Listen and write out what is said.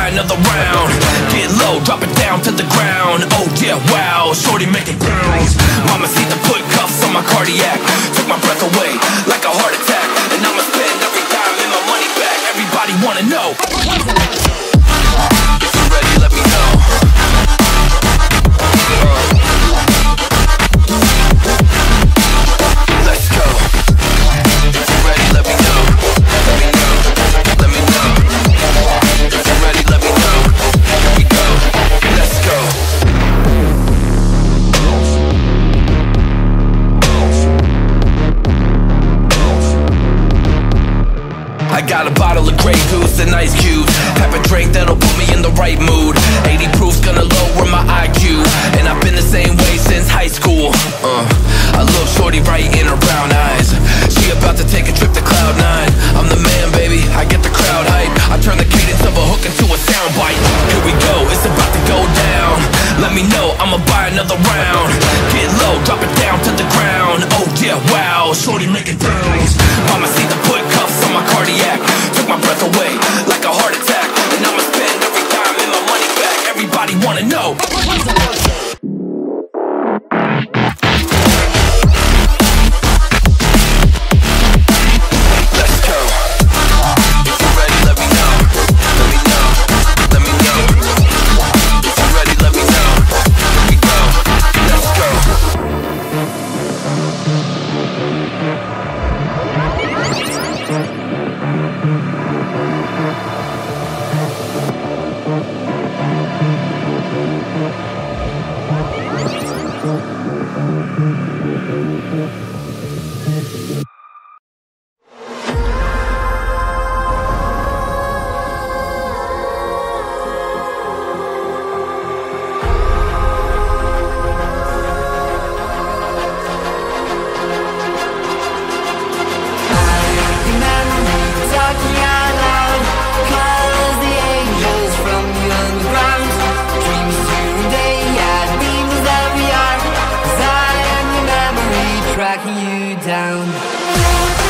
Another round, get low, drop it down to the ground. Oh yeah, wow, shorty make it. sick nights. Mama seen the put cuffs on my cardiac. Took my breath away like a heart attack. And I'ma spend every dime and my money back. Everybody wanna know. Tracking you down.